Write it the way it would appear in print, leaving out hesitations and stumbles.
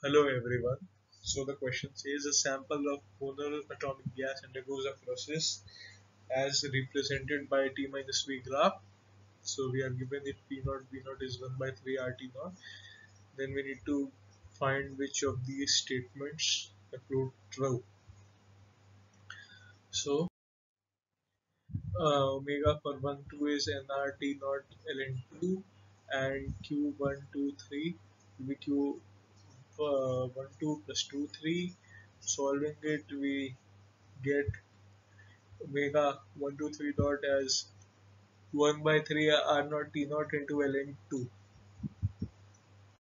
Hello everyone. So the question says a sample of molar atomic gas undergoes a process as represented by T minus V graph. So we are given that P naught is 1 by 3 RT naught. Then we need to find which of these statements prove true. So omega for 1, 2 is nRT naught ln2 and Q1, 2, 3 will be Q 1 2 plus 2 3. Solving it, we get omega 1 2 3 dot as 1 by 3 r naught t naught into ln 2.